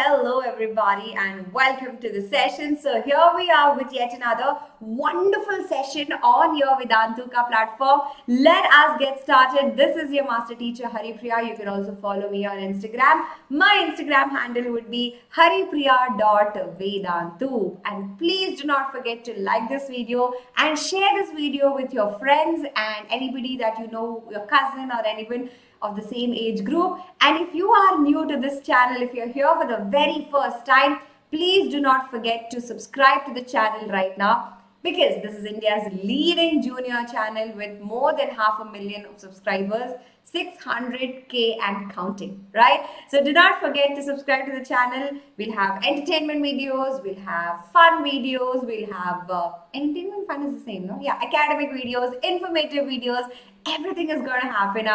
Hello everybody and welcome to the session. So here we are with yet another wonderful session on your Vedantu ka platform. Let us get started. This is your master teacher Hari Priya. You can also follow me on Instagram. My Instagram handle would be haripriya.vedantu. And please do not forget to like this video and share this video with your friends and anybody that you know, your cousin or anyone of the same age group. And if you are new to this channel, if you're here for the very first time, please do not forget to subscribe to the channel right now, because this is India's leading junior channel with more than 500,000 of subscribers, 600K and counting, right? So do not forget to subscribe to the channel. We'll have entertainment videos, we'll have fun videos, we'll have entertainment fun is the same, no? Yeah, academic videos, informative videos, everything is going to happen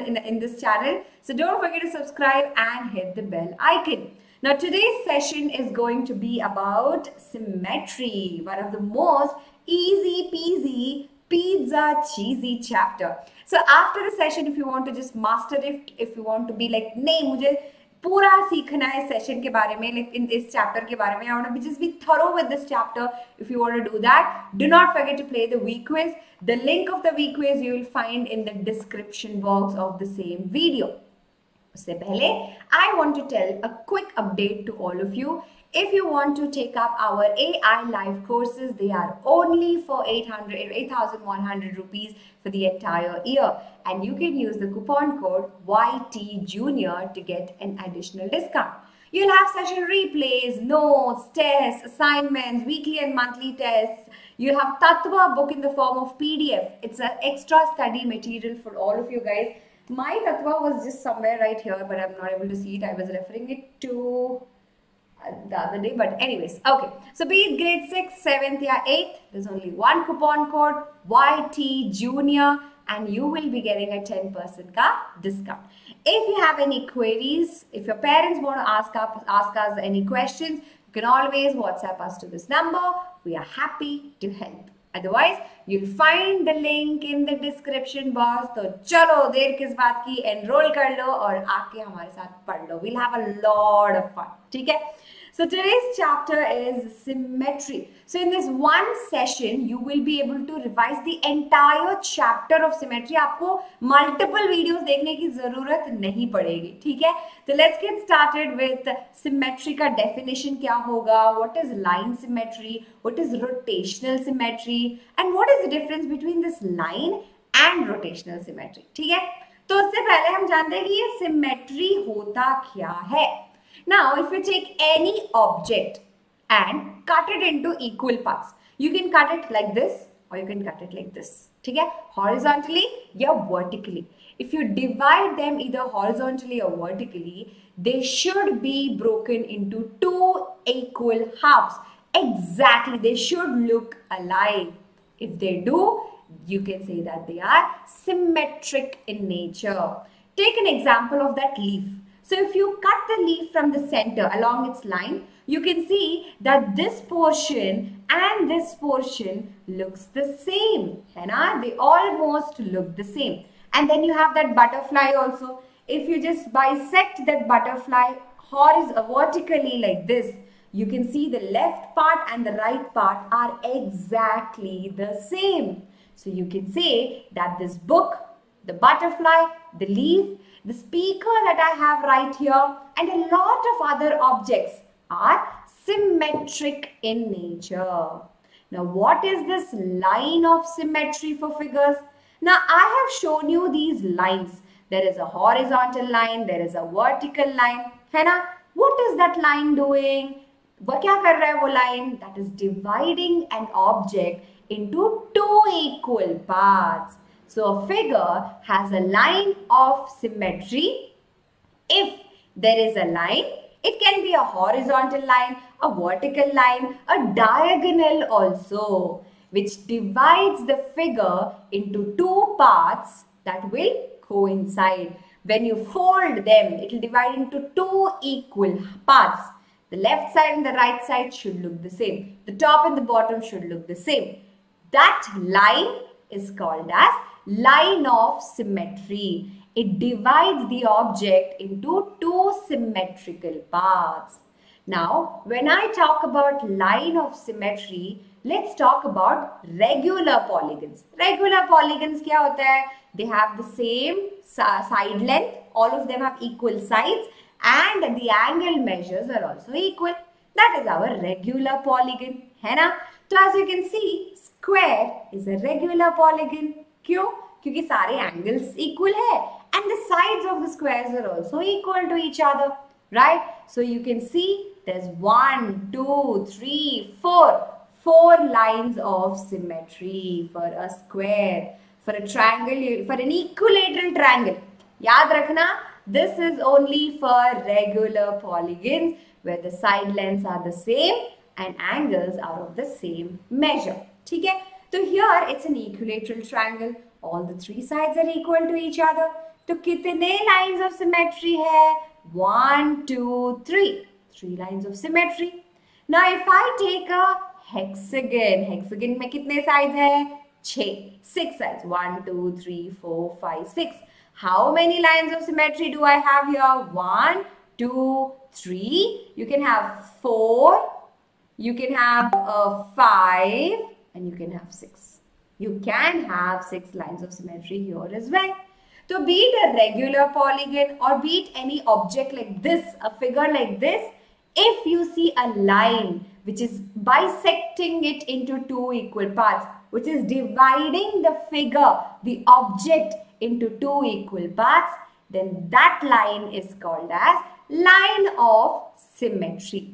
in this channel. So don't forget to subscribe and hit the bell icon. Now today's session is going to be about symmetry, one of the most easy peasy pizza cheesy chapter. So after the session, if you want to just master it, if you want to be like, nahi, mujhe pura seekhna hai session ke baare mein, like in this chapter ke baare mein, I want to just be thorough with this chapter. If you want to do that, do not forget to play the VQuiz. The link of the VQuiz you will find in the description box of the same video. I want to tell a quick update to all of you. If you want to take up our AI live courses, they are only for 8,100 rupees for the entire year. And you can use the coupon code YT Junior to get an additional discount. You'll have session replays, notes, tests, assignments, weekly and monthly tests. You'll have Tattva book in the form of PDF. It's an extra study material for all of you guys. My Tattva was just somewhere right here, but I'm not able to see it. I was referring it to the other day, but anyways, okay. So be it grade 6, 7th or 8th, there's only one coupon code, YT Junior, and you will be getting a 10% ka discount. If you have any queries, if your parents want to ask us any questions, you can always WhatsApp us to this number. We are happy to help. Otherwise, you'll find the link in the description box. So, chalo, der kis baat ki, enroll kar lo aur aake hamare saath pad lo. We'll have a lot of fun. Theek hai? So, today's chapter is symmetry. So, in this one session, you will be able to revise the entire chapter of symmetry. Aapko multiple videos dekhne ki zarurat nahi padegi. Theek hai? So, let's get started with symmetry ka definition kya hoga? What is line symmetry? What is rotational symmetry? And what is the difference between this line and rotational symmetry? ठीक है? तो उससे पहले हम जानते हैं कि ये symmetry होता क्या है? Now, if you take any object and cut it into equal parts, you can cut it like this or you can cut it like this. ठीक है? Horizontally या vertically. If you divide them either horizontally or vertically, they should be broken into two equal halves. Exactly, they should look alike. If they do, you can say that they are symmetric in nature. Take an example of that leaf. So if you cut the leaf from the center along its line, you can see that this portion and this portion looks the same. They almost look the same. And then you have that butterfly also. If you just bisect that butterfly horizontally, vertically like this, you can see the left part and the right part are exactly the same. So you can say that this book, the butterfly, the leaf, the speaker that I have right here, and a lot of other objects are symmetric in nature. Now, what is this line of symmetry for figures? Now, I have shown you these lines. There is a horizontal line, there is a vertical line. What is that line doing? What kya kar raha hai wo line? That is dividing an object into two equal parts. So a figure has a line of symmetry. If there is a line, it can be a horizontal line, a vertical line, a diagonal also, which divides the figure into two parts that will coincide. When you fold them, it will divide into two equal parts. The left side and the right side should look the same. The top and the bottom should look the same. That line is called as line of symmetry. It divides the object into two symmetrical parts. Now, when I talk about line of symmetry, let's talk about regular polygons. Regular polygons kya hota hai? They have the same side length, all of them have equal sides, and the angle measures are also equal. That is our regular polygon, hai na? So as you can see, square is a regular polygon. Kyun? Because all angles are equal hai, and the sides of the squares are also equal to each other, right? So you can see there's 4 lines of symmetry for a square, for a triangle, for an equilateral triangle. Yaad rakhna, this is only for regular polygons where the side lengths are the same and angles are of the same measure. Okay? So here it's an equilateral triangle. All the three sides are equal to each other. So kitne lines of symmetry hai? 1, 2, 3. 3 lines of symmetry. Now if I take a hexagon, hexagon mein kitne sides hai? 6 sides. 1, 2, 3, 4, 5, 6. How many lines of symmetry do I have here? 1, 2, 3. You can have 4. You can have 5 and you can have 6. You can have 6 lines of symmetry here as well. So be it a regular polygon or be it any object like this, a figure like this, if you see a line which is bisecting it into two equal parts, which is dividing the figure, the object into two equal parts, then that line is called as line of symmetry.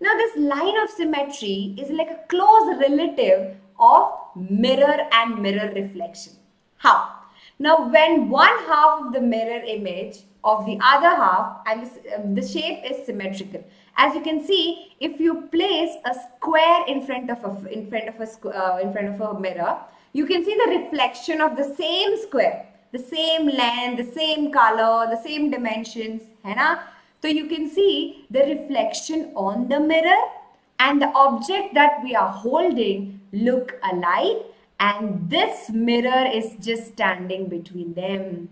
Now, this line of symmetry is like a close relative of mirror and mirror reflection. How? Now, when one half of the mirror image of the other half and the shape is symmetrical. As you can see, if you place a square in front of a mirror, you can see the reflection of the same square, the same length, the same color, the same dimensions, hai na? So you can see the reflection on the mirror and the object that we are holding look alike, and this mirror is just standing between them.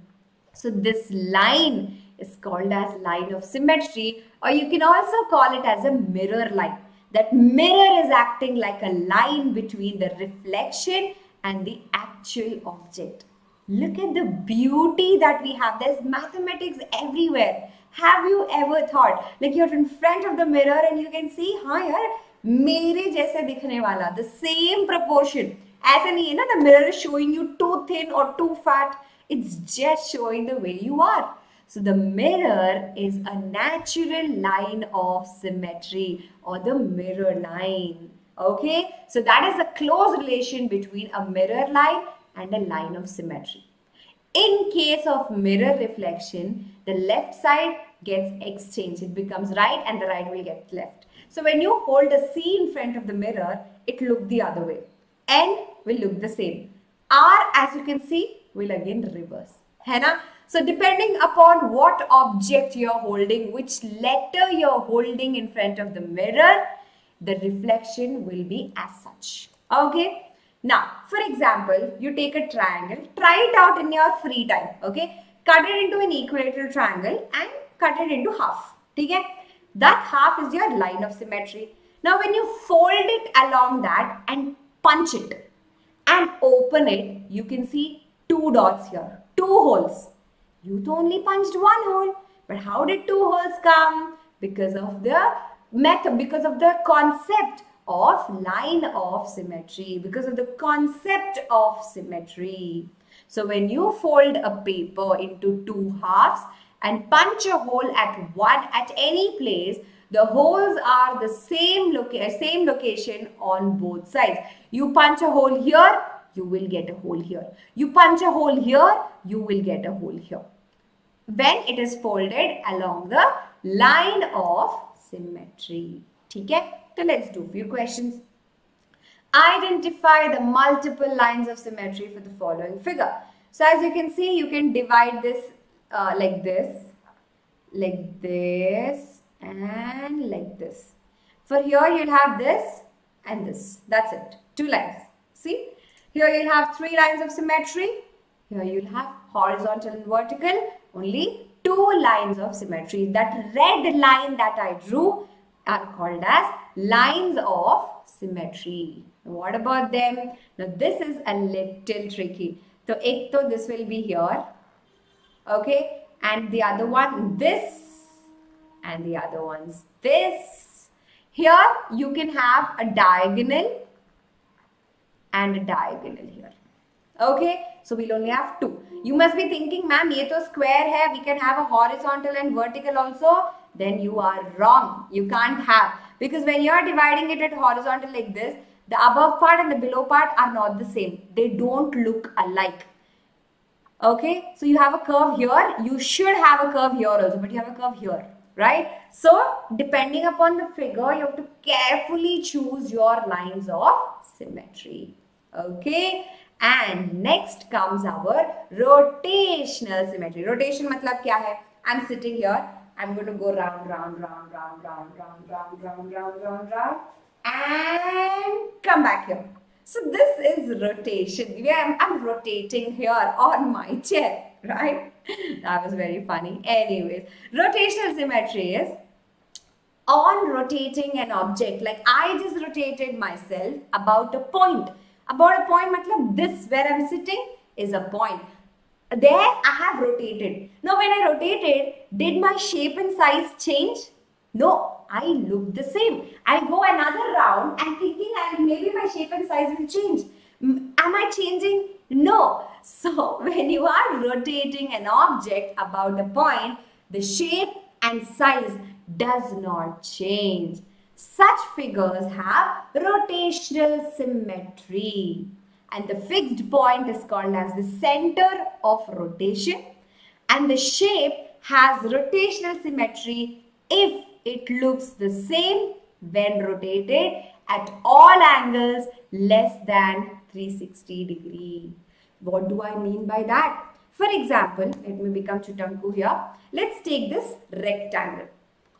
So this line is called as line of symmetry, or you can also call it as a mirror line. That mirror is acting like a line between the reflection and the actual object. Look at the beauty that we have. There's mathematics everywhere. Have you ever thought, like you're in front of the mirror and you can see, हाँ यार मेरे जैसे दिखने वाला, the same proportion. ऐसा नहीं है ना, the mirror is showing you too thin or too fat. It's just showing the way you are. So the mirror is a natural line of symmetry, or the mirror line. Okay, so that is a close relation between a mirror line and a line of symmetry. In case of mirror reflection, the left side gets exchanged. It becomes right and the right will get left. So when you hold a C in front of the mirror, it looks the other way. N will look the same. R, as you can see, will again reverse. Hai na? So depending upon what object you're holding, which letter you're holding in front of the mirror, the reflection will be as such. Okay. Now, for example, you take a triangle, try it out in your free time, okay? Cut it into an equilateral triangle and cut it into half, okay? That half is your line of symmetry. Now, when you fold it along that and punch it and open it, you can see two dots here, two holes. You only punched one hole, but how did two holes come? Because of the method, because of the concept of line of symmetry, because of the concept of symmetry. So when you fold a paper into two halves and punch a hole at any place, the holes are the same location on both sides. You punch a hole here, you will get a hole here. You punch a hole here, you will get a hole here. When it is folded along the line of symmetry. Okay? So let's do a few questions. Identify the multiple lines of symmetry for the following figure. So as you can see, you can divide this like this, and like this. For here, you'll have this and this. That's it. 2 lines. See? Here you'll have 3 lines of symmetry. Here you'll have horizontal and vertical, only two lines of symmetry. That red line that I drew are called as lines of symmetry. What about them? Now this is a little tricky. So ek to this will be here, okay, and the other one this, and the other one's this. Here you can have a diagonal and a diagonal here. Okay, so we'll only have two. You must be thinking, ma'am, ye to square hai, we can have a horizontal and vertical also. Then you are wrong. You can't have, because when you are dividing it at horizontal like this, the above part and the below part are not the same. They don't look alike. Okay, so you have a curve here. You should have a curve here also, but you have a curve here, right? So depending upon the figure, you have to carefully choose your lines of symmetry. Okay. And next comes our rotational symmetry. Rotation matlab kya hai? I'm sitting here. I'm going to go round, round, round, round, round, round, round, round, round, round, round, and come back here. So this is rotation. Yeah, I'm rotating here on my chair, right? That was very funny. Anyways, rotational symmetry is on rotating an object. Like I just rotated myself about a point. About a point, matlab this where I'm sitting is a point. There I have rotated. Now when I rotated, did my shape and size change? No, I look the same. I go another round and thinking maybe my shape and size will change. Am I changing? No. So when you are rotating an object about a point, the shape and size does not change. Such figures have rotational symmetry, and the fixed point is called as the center of rotation, and the shape has rotational symmetry if it looks the same when rotated at all angles less than 360 degree. What do I mean by that? For example, let me become Chutanku here. Let's take this rectangle.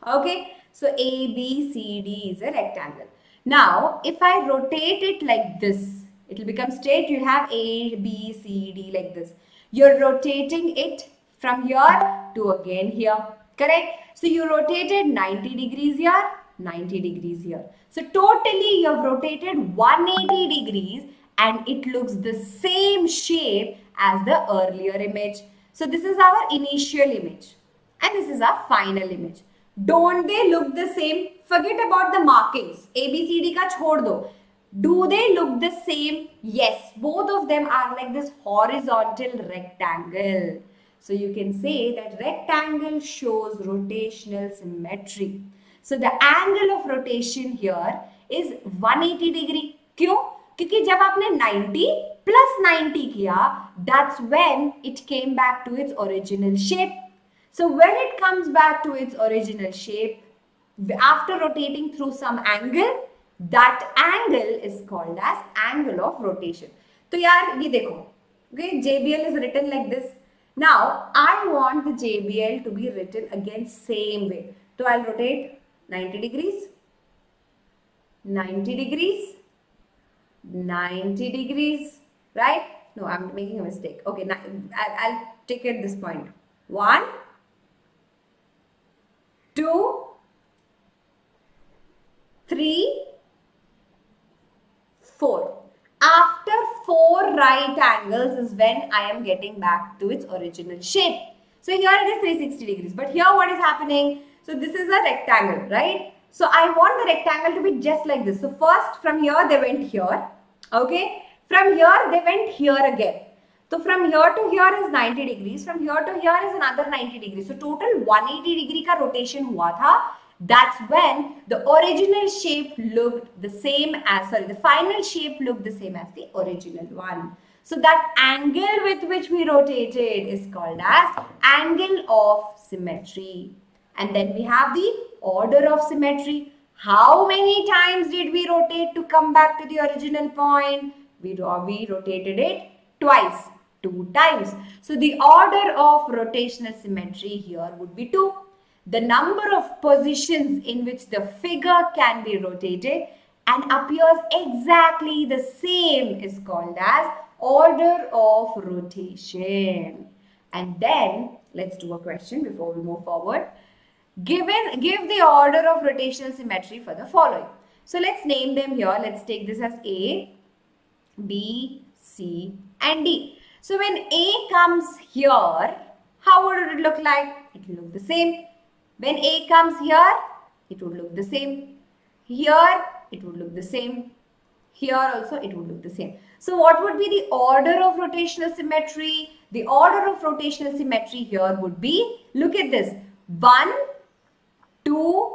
Okay. So A, B, C, D is a rectangle. Now, if I rotate it like this, it will become straight. You'll have A, B, C, D like this. You're rotating it from here to again here. Correct? So you rotated 90 degrees here, 90 degrees here. So totally you have rotated 180 degrees and it looks the same shape as the earlier image. So this is our initial image and this is our final image. Don't they look the same? Forget about the markings. A, B, C, D ka chhod do. Do they look the same? Yes. Both of them are like this horizontal rectangle. So you can say that rectangle shows rotational symmetry. So the angle of rotation here is 180 degree. Kyun? Because when you 90 plus 90 kiya, that's when it came back to its original shape. So when it comes back to its original shape, after rotating through some angle, that angle is called as angle of rotation. So yaar, ye dekho. Okay, JBL is written like this. Now, I want the JBL to be written again same way. So I'll rotate 90 degrees, 90 degrees, 90 degrees, right? No, I'm making a mistake. Okay, I'll take it at this point. 1, 2, 3, 4. After 4 right angles is when I am getting back to its original shape. So here it is 360 degrees. But here what is happening? So this is a rectangle, right? So I want the rectangle to be just like this. So first from here they went here. Okay. From here they went here again. So from here to here is 90 degrees. From here to here is another 90 degrees. So total 180 degree ka rotation hua tha. That's when the original shape looked the same as, sorry, the final shape looked the same as the original one. So that angle with which we rotated is called as angle of symmetry. And then we have the order of symmetry. How many times did we rotate to come back to the original point? We rotated it twice. 2 times. So the order of rotational symmetry here would be 2. The number of positions in which the figure can be rotated and appears exactly the same is called as order of rotation. And then let's do a question before we move forward. Give the order of rotational symmetry for the following. So let's name them here. Let's take this as A, B, C and D. So when A comes here, how would it look like? It will look the same. When A comes here, it would look the same. Here, it would look the same. Here also, it would look the same. So what would be the order of rotational symmetry? The order of rotational symmetry here would be, look at this, 1, 2,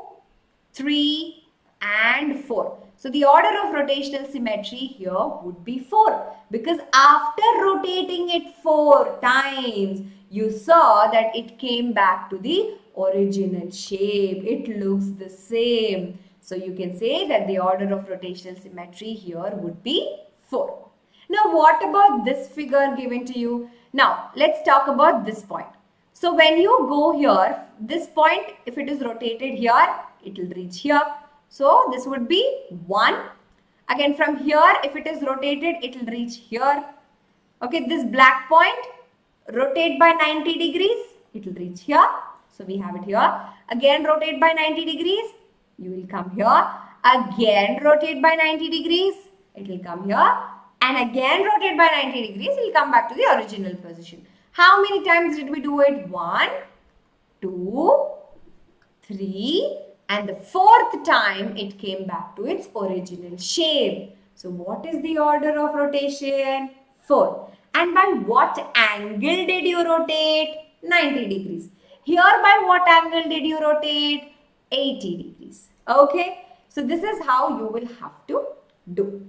3 and 4. So the order of rotational symmetry here would be 4, because after rotating it 4 times, you saw that it came back to the original shape. It looks the same. So you can say that the order of rotational symmetry here would be 4. Now what about this figure given to you? Now let's talk about this point. So when you go here, this point, if it is rotated here, it will reach here. So this would be 1. Again from here, if it is rotated, it will reach here. Okay, this black point, rotate by 90 degrees, it will reach here. So we have it here. Again rotate by 90 degrees, you will come here. Again rotate by 90 degrees, it will come here. And again rotate by 90 degrees, it will come back to the original position. How many times did we do it? 1, 2, 3. And the 4th time, it came back to its original shape. So what is the order of rotation? 4. And by what angle did you rotate? 90 degrees. Here by what angle did you rotate? 80 degrees. Okay. So this is how you will have to do.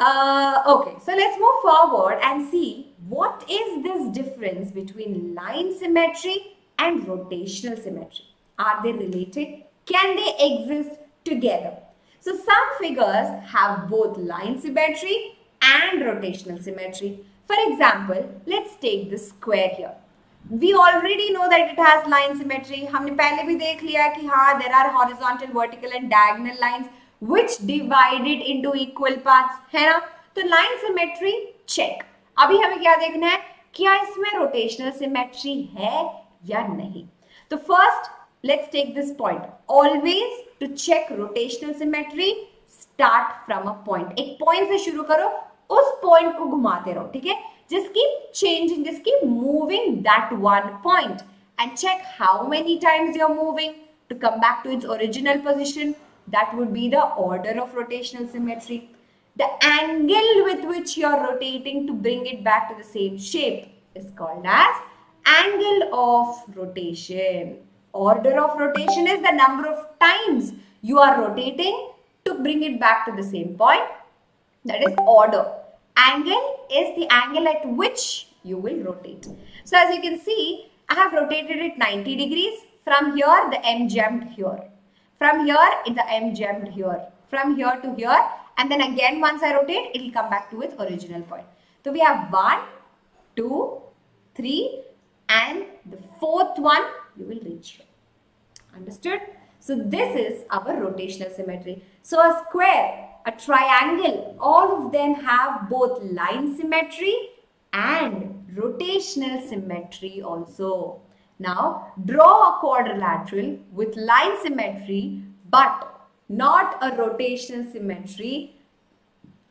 Okay. So let's move forward and see what is this difference between line symmetry and rotational symmetry. Are they related? Can they exist together? So some figures have both line symmetry and rotational symmetry. For example, let's take this square here. We already know that it has line symmetry. Humne pehle bhi dekh liya ki ha, there are horizontal, vertical and diagonal lines which divide it into equal parts. Hai na? So line symmetry, check. Abhi hame kya dekhna hai? Kya isme rotational symmetry hai ya nahi? So first, let's take this point. Always to check rotational symmetry, start from a point. Ek point se shuru karo, us point ko ghumate raho, theek hai? Just keep changing, just keep moving that one point and check how many times you're moving to come back to its original position. That would be the order of rotational symmetry. The angle with which you're rotating to bring it back to the same shape is called as angle of rotation. Order of rotation is the number of times you are rotating to bring it back to the same point. That is order. Angle is the angle at which you will rotate. So as you can see, I have rotated it 90 degrees. From here, the M jumped here. From here, the M jumped here. From here to here. And then again, once I rotate, it will come back to its original point. So we have 1, 2, 3. And the 4th one, you will reach here. Understood? So this is our rotational symmetry. So a square, a triangle, all of them have both line symmetry and rotational symmetry also. Now draw a quadrilateral with line symmetry but not a rotational symmetry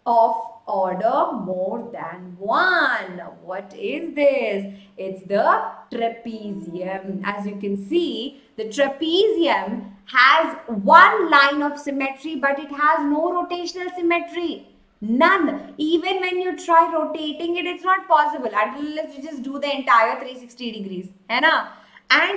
of order more than 1. What is this? It's the trapezium. As you can see, the trapezium has one line of symmetry, but it has no rotational symmetry. None. Even when you try rotating it, it's not possible unless you just do the entire 360 degrees. And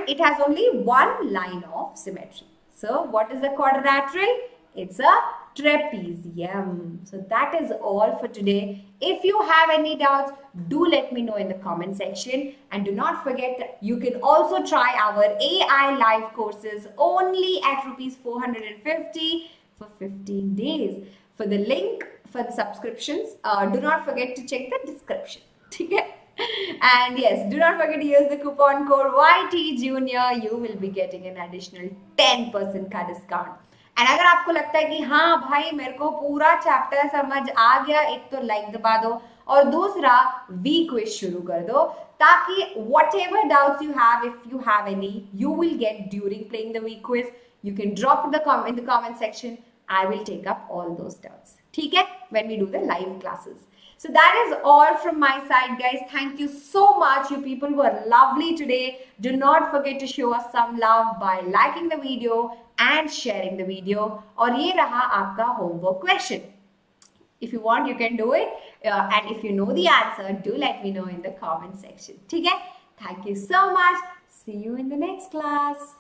it has only one line of symmetry. So what is the quadrilateral? It's a trapezium. So that is all for today. If you have any doubts, do let me know in the comment section, and do not forget that you can also try our AI live courses only at ₹450 for 15 days. For the link for the subscriptions, do not forget to check the description. And yes, do not forget to use the coupon code YT Junior. You will be getting an additional 10% discount. And अगर आपको लगता है कि हाँ भाई मेरे को पूरा चैप्टर समझ आ गया, एक तो लाइक दबा दो और दूसरा वी क्विज शुरू कर दो ताकि whatever doubts you have, if you have any, you will get during playing the we quiz. You can drop in the comment section. I will take up all those doubts. Okay? When we do the live classes. So that is all from my side, guys. Thank you so much. You people were lovely today. Do not forget to show us some love by liking the video and sharing the video. And this was your homework question. If you want, you can do it. And if you know the answer, do let me know in the comment section. Okay? Thank you so much. See you in the next class.